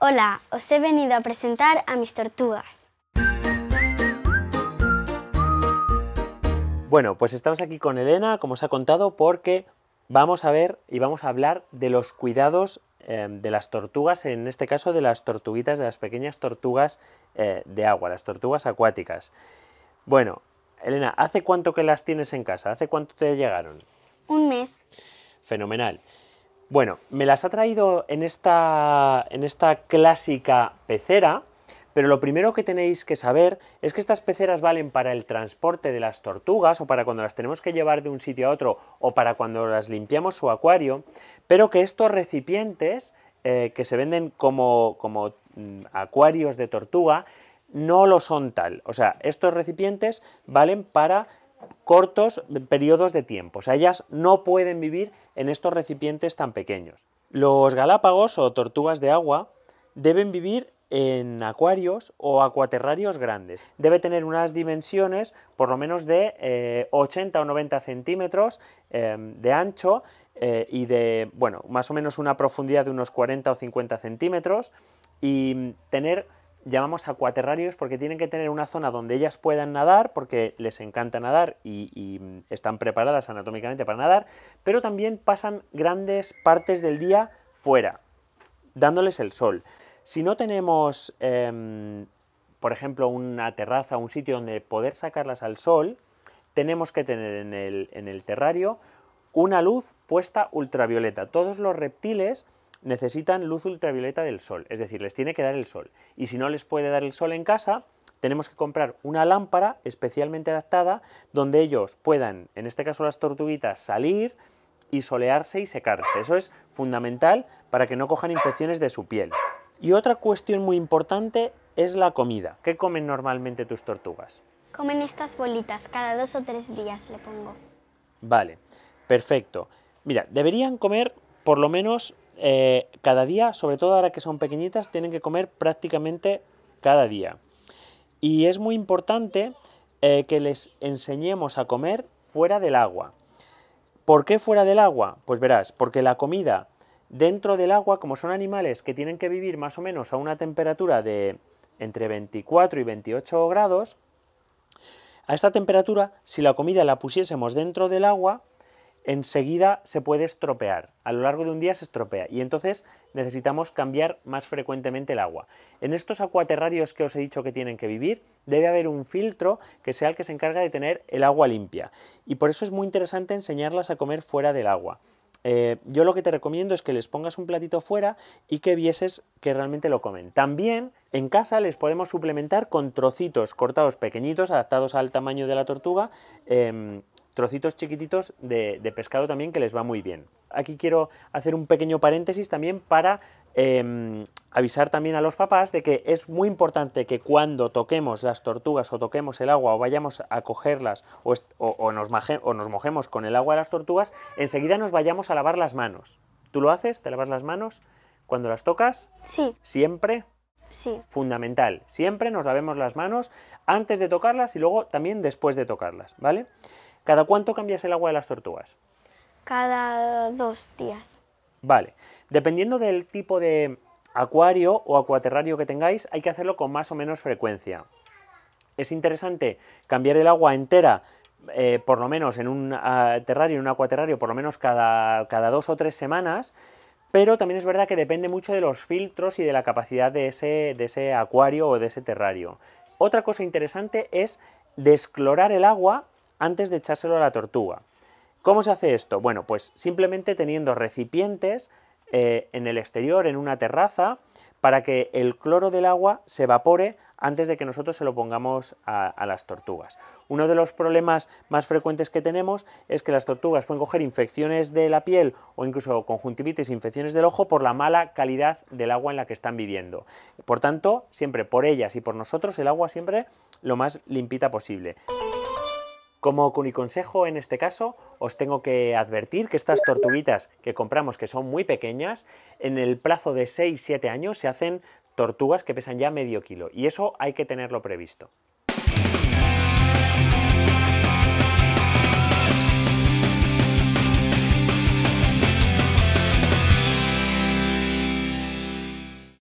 Hola, os he venido a presentar a mis tortugas. Bueno, pues estamos aquí con Elena, como os ha contado, porque vamos a ver y vamos a hablar de los cuidados de las tortugas, en este caso de las tortuguitas, de las pequeñas tortugas de agua, las tortugas acuáticas. Bueno, Elena, ¿hace cuánto que las tienes en casa? ¿Hace cuánto te llegaron? Un mes. Fenomenal. Bueno, me las ha traído en esta clásica pecera, pero lo primero que tenéis que saber es que estas peceras valen para el transporte de las tortugas o para cuando las tenemos que llevar de un sitio a otro o para cuando las limpiamos su acuario, pero que estos recipientes que se venden como acuarios de tortuga no lo son tal. O sea, estos recipientes valen para cortos periodos de tiempo. O sea, ellas no pueden vivir en estos recipientes tan pequeños. Los galápagos o tortugas de agua deben vivir en acuarios o acuaterrarios grandes. Debe tener unas dimensiones por lo menos de 80 o 90 centímetros de ancho y de, bueno, más o menos una profundidad de unos 40 o 50 centímetros y tener... Llamamos acuaterrarios porque tienen que tener una zona donde ellas puedan nadar, porque les encanta nadar y están preparadas anatómicamente para nadar, pero también pasan grandes partes del día fuera, dándoles el sol. Si no tenemos, por ejemplo, una terraza, un sitio donde poder sacarlas al sol, tenemos que tener en el terrario una luz puesta ultravioleta. Todos los reptiles necesitan luz ultravioleta del sol, es decir, les tiene que dar el sol. Y si no les puede dar el sol en casa, tenemos que comprar una lámpara especialmente adaptada donde ellos puedan, en este caso las tortuguitas, salir y solearse y secarse. Eso es fundamental para que no cojan infecciones de su piel. Y otra cuestión muy importante es la comida. ¿Qué comen normalmente tus tortugas? Comen estas bolitas, cada 2 o 3 días le pongo. Vale, perfecto. Mira, deberían comer por lo menos... cada día, sobre todo ahora que son pequeñitas, tienen que comer prácticamente cada día. Y es muy importante que les enseñemos a comer fuera del agua. ¿Por qué fuera del agua? Pues verás, porque la comida dentro del agua, como son animales que tienen que vivir más o menos a una temperatura de entre 24 y 28 grados, a esta temperatura, si la comida la pusiésemos dentro del agua, enseguida se puede estropear, a lo largo de un día se estropea y entonces necesitamos cambiar más frecuentemente el agua. En estos acuaterrarios que os he dicho que tienen que vivir, debe haber un filtro que sea el que se encarga de tener el agua limpia y por eso es muy interesante enseñarlas a comer fuera del agua. Yo lo que te recomiendo es que les pongas un platito fuera y que vieses que realmente lo comen. También en casa les podemos suplementar con trocitos cortados pequeñitos, adaptados al tamaño de la tortuga, trocitos chiquititos de pescado también que les va muy bien. Aquí quiero hacer un pequeño paréntesis también para avisar también a los papás de que es muy importante que cuando toquemos las tortugas o toquemos el agua o vayamos a cogerlas o nos mojemos con el agua de las tortugas, enseguida nos vayamos a lavar las manos. ¿Tú lo haces? ¿Te lavas las manos cuando las tocas? Sí. ¿Siempre? Sí. Fundamental. Siempre nos lavemos las manos antes de tocarlas y luego también después de tocarlas, ¿vale? ¿Cada cuánto cambias el agua de las tortugas? Cada 2 días. Vale. Dependiendo del tipo de acuario o acuaterrario que tengáis, hay que hacerlo con más o menos frecuencia. Es interesante cambiar el agua entera, por lo menos en un terrario, en un acuaterrario, por lo menos cada 2 o 3 semanas, pero también es verdad que depende mucho de los filtros y de la capacidad de ese acuario o de ese terrario. Otra cosa interesante es desclorar el agua antes de echárselo a la tortuga. ¿Cómo se hace esto? Bueno, pues simplemente teniendo recipientes en el exterior, en una terraza, para que el cloro del agua se evapore antes de que nosotros se lo pongamos a las tortugas. Uno de los problemas más frecuentes que tenemos es que las tortugas pueden coger infecciones de la piel o incluso conjuntivitis, infecciones del ojo, por la mala calidad del agua en la que están viviendo. Por tanto, siempre por ellas y por nosotros, el agua siempre lo más limpita posible. Como cuniconsejo en este caso, os tengo que advertir que estas tortuguitas que compramos, que son muy pequeñas, en el plazo de 6-7 años se hacen tortugas que pesan ya medio kilo y eso hay que tenerlo previsto.